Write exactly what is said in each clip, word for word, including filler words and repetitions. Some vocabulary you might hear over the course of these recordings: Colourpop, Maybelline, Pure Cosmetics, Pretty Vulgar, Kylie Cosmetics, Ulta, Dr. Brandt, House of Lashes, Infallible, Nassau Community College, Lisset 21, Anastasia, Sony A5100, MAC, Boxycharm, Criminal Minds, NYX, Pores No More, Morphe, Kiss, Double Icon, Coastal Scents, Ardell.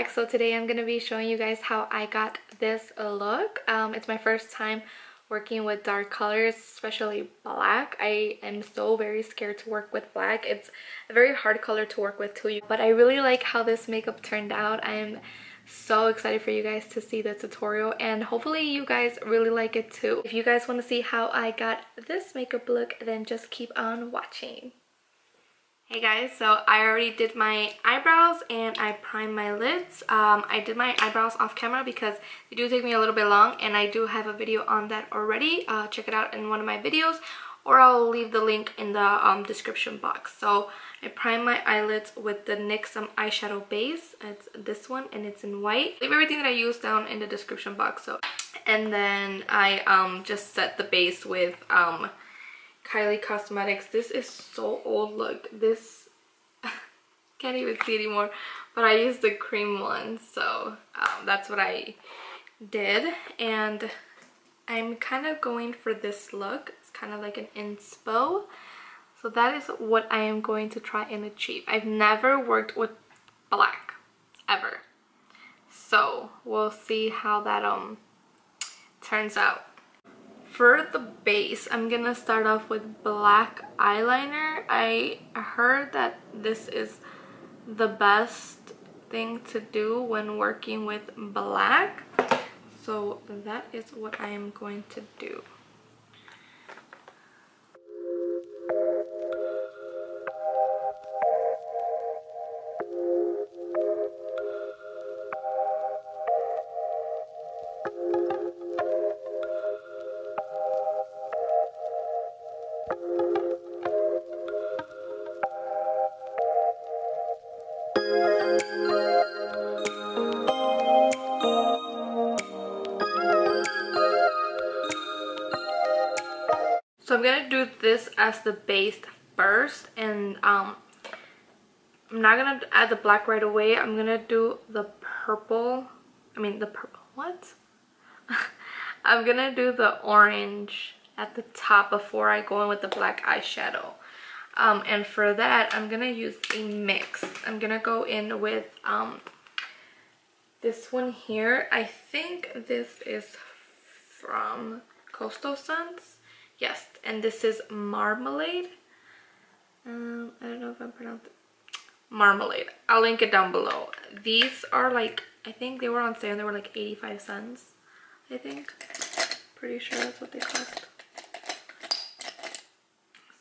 back. So today I'm going to be showing you guys how I got this look. Um, it's my first time working with dark colors, especially black. I am so very scared to work with black. It's a very hard color to work with too. But I really like how this makeup turned out. I am so excited for you guys to see the tutorial, and hopefully you guys really like it too. If you guys want to see how I got this makeup look, then just keep on watching. Hey guys, so I already did my eyebrows and I primed my lids. Um, I did my eyebrows off camera because they do take me a little bit long, and I do have a video on that already. Uh, check it out in one of my videos, or I'll leave the link in the um, description box. So I primed my eyelids with the NYX um, eyeshadow base. It's this one and it's in white. Leave everything that I used down in the description box. So, and then I um, just set the base with... Um, Kylie Cosmetics. This is so old. Look, this can't even see anymore, but I used the cream one, so um, that's what I did. And I'm kind of going for this look. It's kind of like an inspo, so that is what I am going to try and achieve. I've never worked with black ever, so we'll see how that um turns out. For the base, I'm gonna start off with black eyeliner. I heard that this is the best thing to do when working with black, so that is what I am going to do. So I'm gonna do this as the base first, and um, I'm not gonna add the black right away. I'm gonna do the purple, I mean the purple, what? I'm gonna do the orange at the top before I go in with the black eyeshadow. Um, and for that, I'm gonna use a mix. I'm gonna go in with um, this one here. I think this is from Coastal Scents. Yes, and this is Marmalade. Um, I don't know if I'm pronouncing Marmalade. I'll link it down below. These are like, I think they were on sale. They were like eighty-five cents, I think. Pretty sure that's what they cost.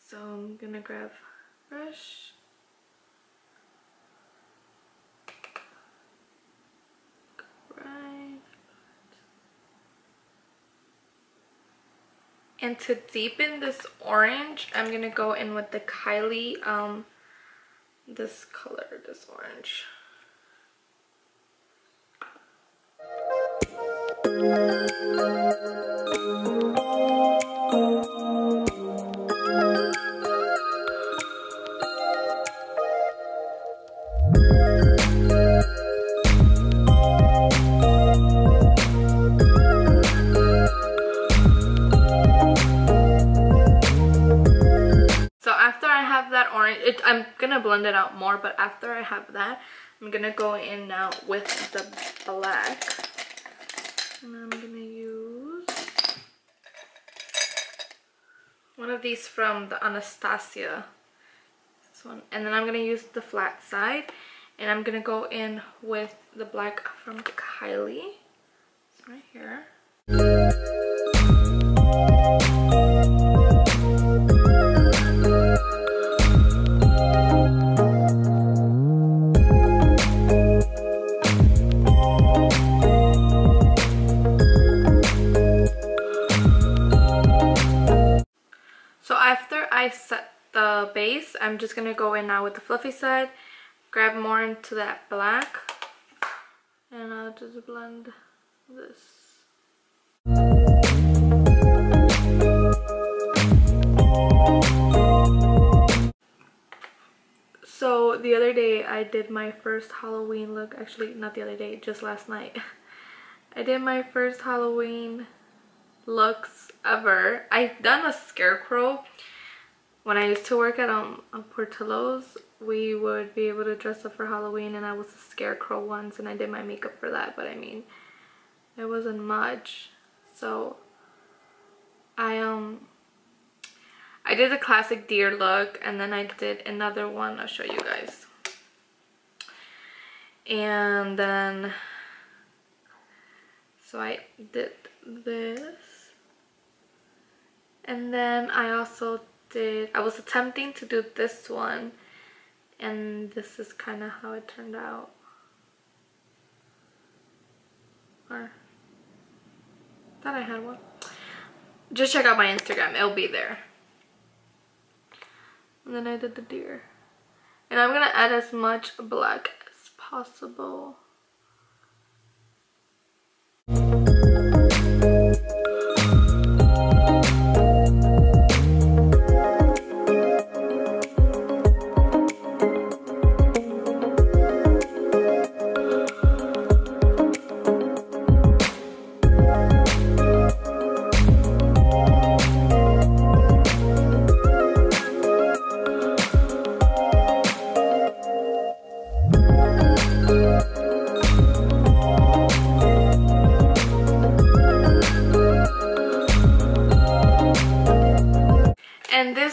So I'm gonna grab a brush. And to deepen this orange, I'm gonna go in with the Kylie, um, this color, this orange. It, I'm gonna blend it out more, but after I have that, I'm gonna go in now with the black, and I'm gonna use one of these from the Anastasia, this one, and then I'm gonna use the flat side, and I'm gonna go in with the black from Kylie. It's right here. Base, I'm just gonna go in now with the fluffy side, grab more into that black, and I'll just blend this. So the other day I did my first Halloween look, actually not the other day, just last night. I did my first Halloween looks ever. I've done a scarecrow when I used to work at um Portillo's, we would be able to dress up for Halloween, and I was a scarecrow once and I did my makeup for that, but I mean, it wasn't much. So I um I did the classic deer look, and then I did another one, I'll show you guys. And then so I did this, and then I also did, I was attempting to do this one, and this is kind of how it turned out. Or thought I had one. Just check out my Instagram, it'll be there. And then I did the deer, and I'm gonna add as much black as possible.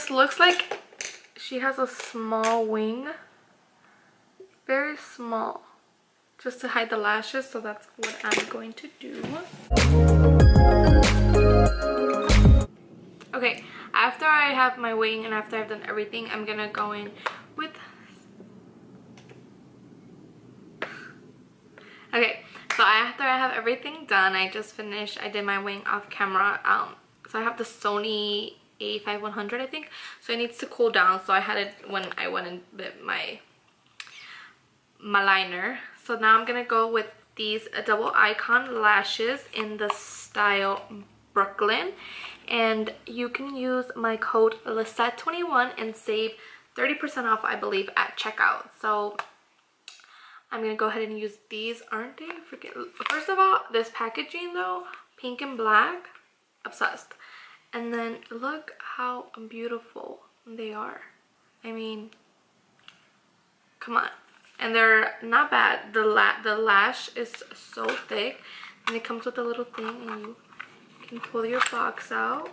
Looks like she has a small wing, very small, just to hide the lashes, so that's what I'm going to do. Okay, after I have my wing and after I've done everything, I'm gonna go in with... Okay, so after I have everything done, I just finished, I did my wing off camera. Um, so I have the Sony A fifty-one hundred, I think, so it needs to cool down, so I had it when I went and bit my my liner. So now I'm gonna go with these Double Icon lashes in the style Brooklyn, and you can use my code Lisset twenty-one and save thirty percent off, I believe, at checkout. So I'm gonna go ahead and use these. Aren't they freaking... First of all, this packaging though, pink and black, obsessed. And then look how beautiful they are. I mean, come on. And they're not bad. The la the lash is so thick. And it comes with a little thing, and you can pull your box out.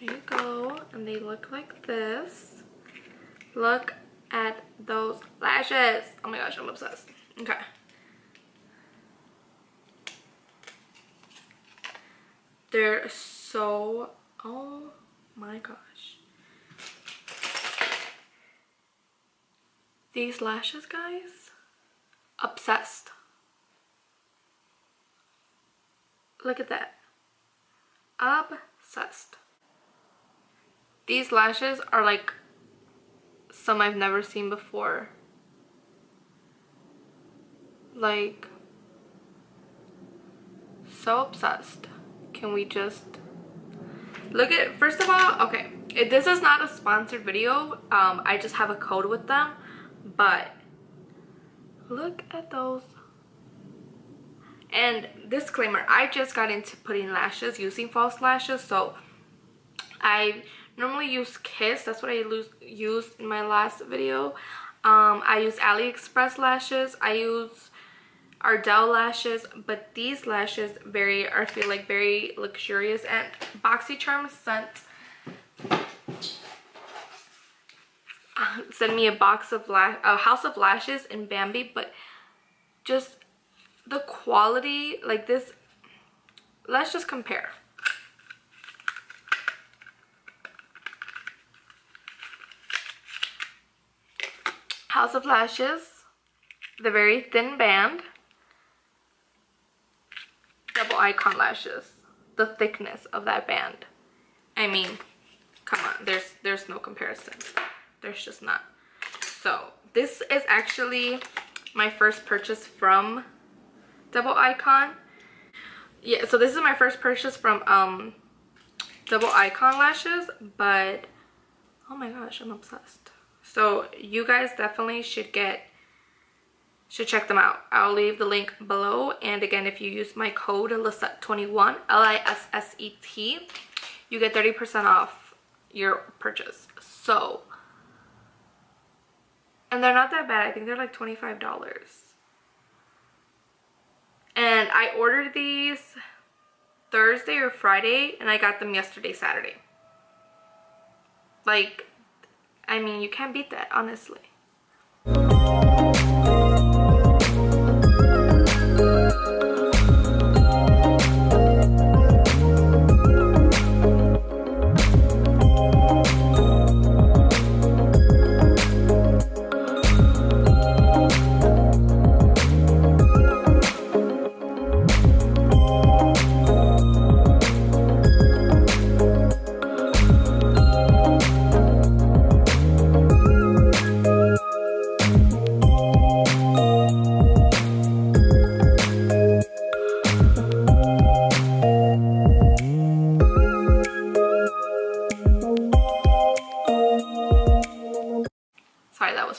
There you go. And they look like this. Look at those lashes. Oh my gosh, I'm obsessed. Okay. They're so... oh my gosh. These lashes, guys, obsessed. Look at that. Obsessed. These lashes are like some I've never seen before. Like, so obsessed. Can we just look at... first of all, okay, it, this is not a sponsored video, um I just have a code with them, but look at those. And disclaimer, I just got into putting lashes, using false lashes, so I normally use Kiss, that's what I used in my last video. um I use AliExpress lashes, I use Ardell lashes, but these lashes very I feel like very luxurious. And Boxycharm sent uh, sent me a box of la a House of Lashes in Bambi, but just the quality, like this, let's just compare. House of Lashes, the very thin band. Double Icon lashes, the thickness of that band. I mean, come on, there's there's no comparison. There's just not. So this is actually my first purchase from Double Icon. Yeah, so this is my first purchase from um Double Icon lashes, but oh my gosh, I'm obsessed. So you guys definitely should get should check them out. I'll leave the link below, and again, if you use my code Lisset twenty-one, L I S S E T, you get thirty percent off your purchase. So And they're not that bad. I think they're like twenty-five dollars. And I ordered these Thursday or Friday, and I got them yesterday, Saturday. Like, I mean, you can't beat that, honestly.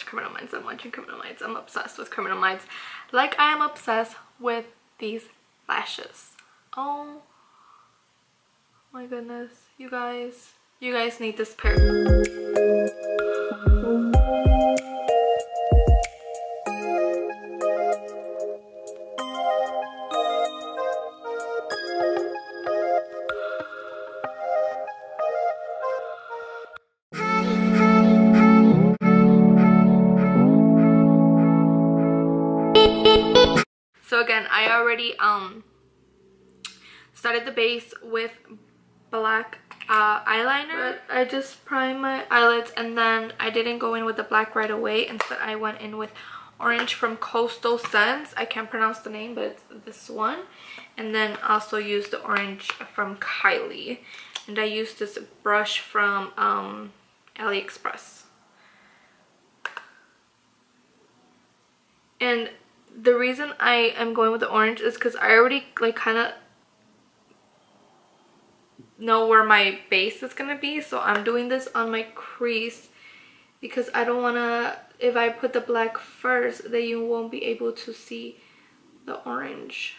Criminal Minds. I'm watching Criminal Minds. I'm obsessed with Criminal Minds. Like, I am obsessed with these lashes. Oh my goodness. You guys. You guys need this pair. I already um started the base with black uh, eyeliner. I just primed my eyelids, and then I didn't go in with the black right away. Instead, I went in with orange from Coastal Scents. I can't pronounce the name, but it's this one. And then also used the orange from Kylie. And I used this brush from um, AliExpress. And the reason I am going with the orange is because I already like kind of know where my base is going to be. So I'm doing this on my crease because I don't want to, if I put the black first, then you won't be able to see the orange.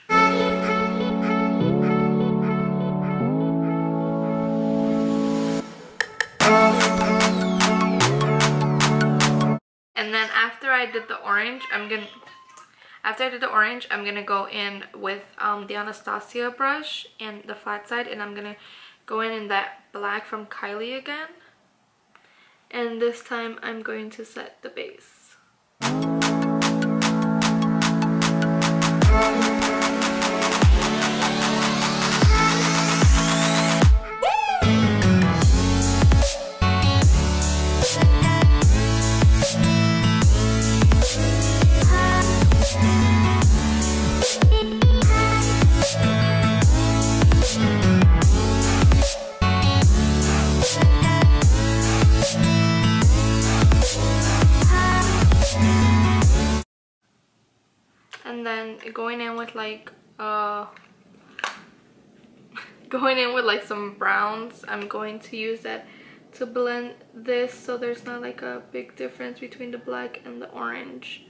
And then after I did the orange, I'm going to... After I did the orange, I'm going to go in with um, the Anastasia brush and the flat side. And I'm going to go in in that black from Kylie again. And this time, I'm going to set the base. Then going in with like uh going in with like some browns, I'm going to use that to blend this so there's not like a big difference between the black and the orange.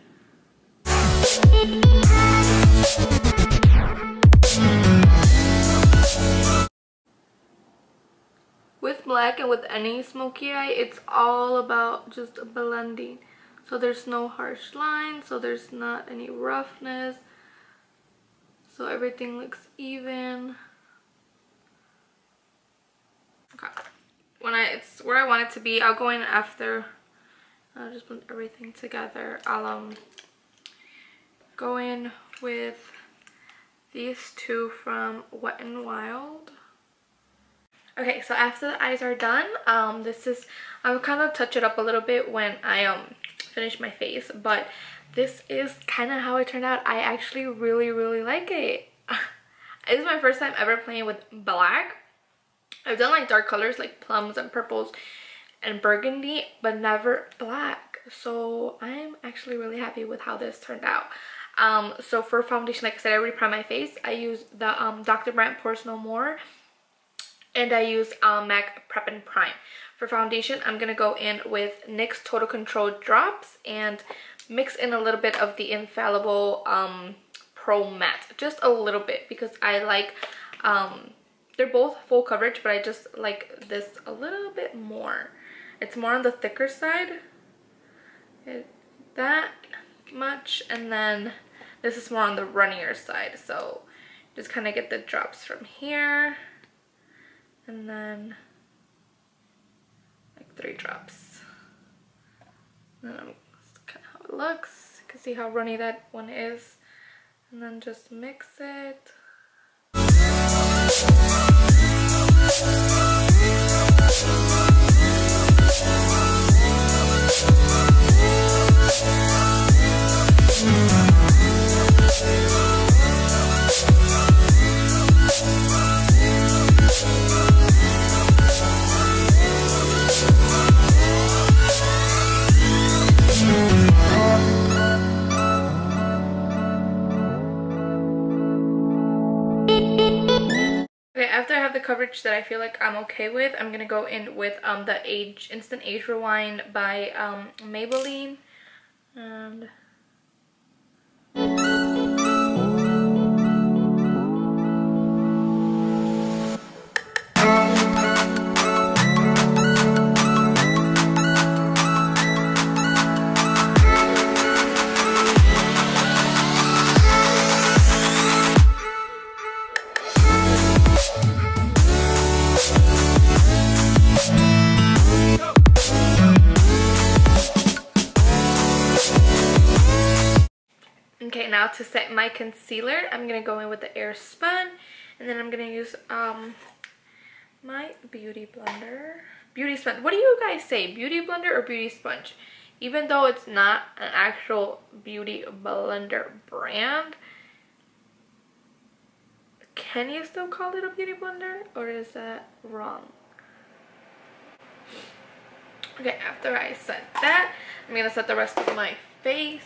With black and with any smoky eye, it's all about just blending. So there's no harsh lines, so there's not any roughness, so everything looks even. Okay, when I it's where I want it to be, I'll go in after. I'll just blend everything together. I'll um go in with these two from Wet n Wild. Okay, so after the eyes are done, um, this is I'll kind of touch it up a little bit when I um. finish my face, but this is kind of how it turned out. I actually really really like it. This is my first time ever playing with black. I've done like dark colors like plums and purples and burgundy, but never black, so I'm actually really happy with how this turned out. Um so for foundation, like I said, I already primed my face. I use the um Doctor Brandt Pores No More, and I use um, MAC Prep and Prime. For foundation, I'm going to go in with NYX Total Control Drops and mix in a little bit of the Infallible um, Pro Matte. Just a little bit, because I like, um, they're both full coverage, but I just like this a little bit more. It's more on the thicker side. It that much, and then this is more on the runnier side, so just kind of get the drops from here and then like three drops, and then I'm just kind of how it looks. You can see how runny that one is, and then just mix it. Okay, after I have the coverage that I feel like I'm okay with, I'm gonna go in with um the age instant age rewind by um Maybelline, and now to set my concealer, I'm going to go in with the Airspun, and then I'm going to use um, my Beauty Blender. Beauty Sponge. What do you guys say? Beauty Blender or Beauty Sponge? Even though it's not an actual Beauty Blender brand, can you still call it a Beauty Blender, or is that wrong? Okay, after I set that, I'm going to set the rest of my face.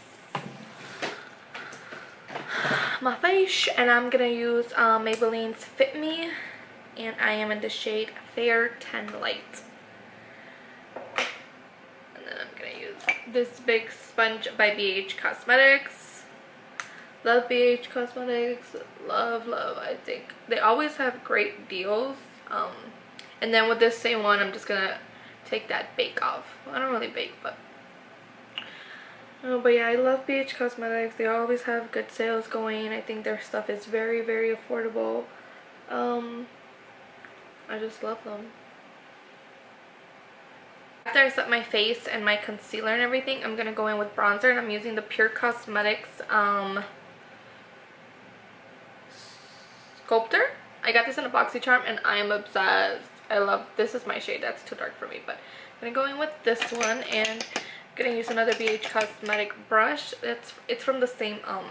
My face, and I'm gonna use uh, Maybelline's Fit Me, and I am in the shade Fair ten Light, and then I'm gonna use this big sponge by B H Cosmetics. Love B H Cosmetics, love love I think they always have great deals, um, and then with this same one I'm just gonna take that bake off. Well, I don't really bake, but Oh, but yeah, I love B H Cosmetics. They always have good sales going. I think their stuff is very, very affordable. Um, I just love them. After I set my face and my concealer and everything, I'm going to go in with bronzer. And I'm using the Pure Cosmetics um, Sculptor. I got this in a Boxycharm, and I am obsessed. I love this. This is my shade. That's too dark for me. But I'm going to go in with this one, and gonna use another B H Cosmetic brush. It's it's from the same um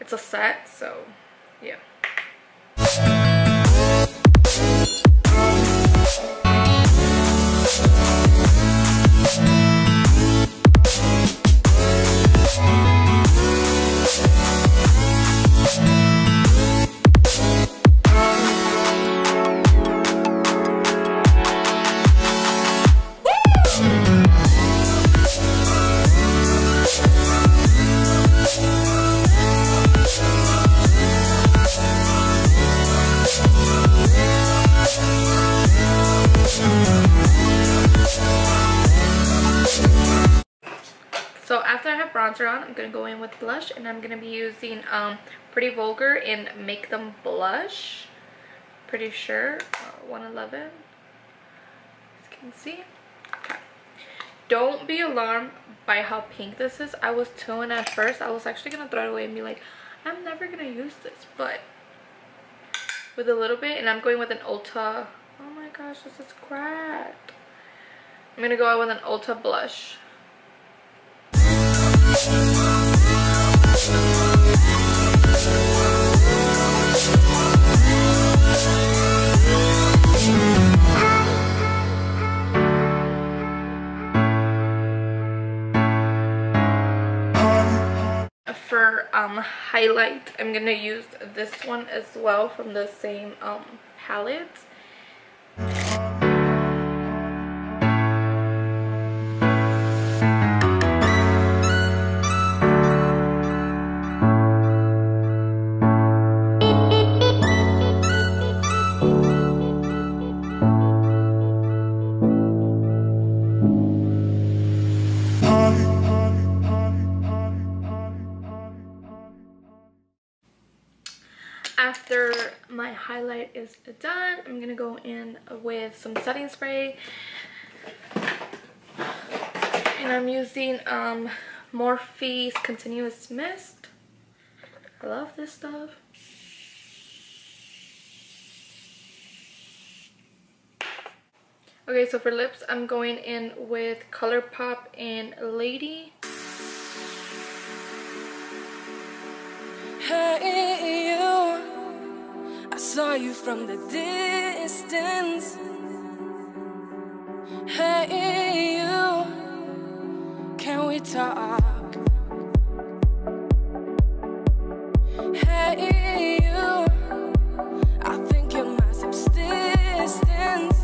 it's a set, so yeah. On, I'm gonna go in with blush, and I'm gonna be using um Pretty Vulgar in Make Them Blush, pretty sure, uh, one eleven, as you can see. Okay, don't be alarmed by how pink this is. I was torn at first. I was actually gonna throw it away and be like, I'm never gonna use this, but with a little bit, and I'm going with an Ulta, oh my gosh, this is cracked. I'm gonna go out with an Ulta blush. For um highlight, I'm gonna use this one as well from the same um palette. highlight is done. I'm gonna go in with some setting spray, and I'm using um, Morphe's Continuous Mist. I love this stuff. Okay, so for lips, I'm going in with Colourpop and Lady. Hey, you. I saw you from the distance. Hey, you. Can we talk? Hey, you. I think you're my subsistence.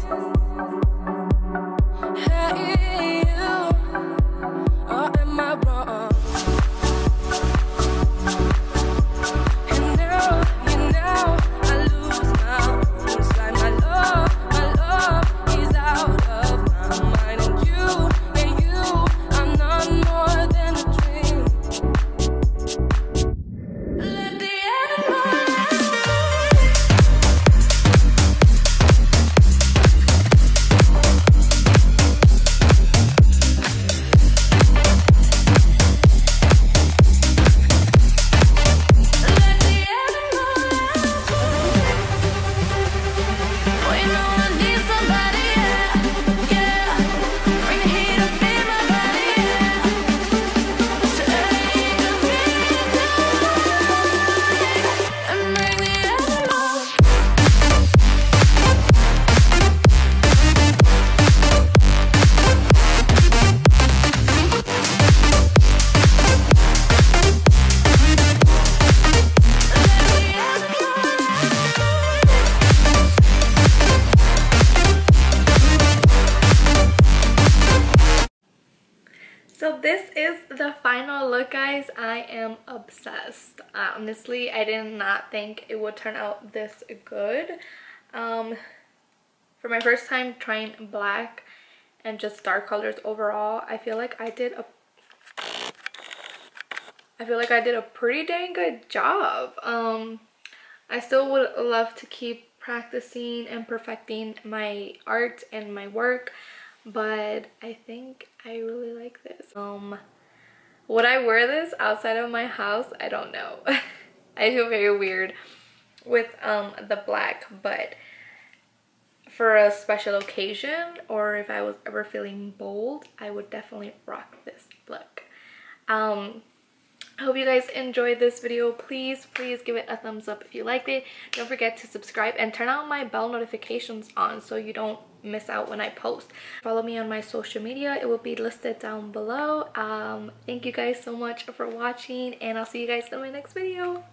Guys, I am obsessed. Uh, honestly, I did not think it would turn out this good. Um, for my first time trying black and just dark colors overall, I feel like I did a I feel like I did a pretty dang good job. Um, I still would love to keep practicing and perfecting my art and my work, but I think I really like this. Um, Would I wear this outside of my house? I don't know. I feel very weird with um, the black, but for a special occasion or if I was ever feeling bold, I would definitely rock this look. Um, I hope you guys enjoyed this video. Please, please give it a thumbs up if you liked it. Don't forget to subscribe and turn on my bell notifications on so you don't miss out when I post. Follow me on my social media. It will be listed down below. Um, thank you guys so much for watching, and I'll see you guys in my next video.